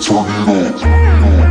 Turn it on.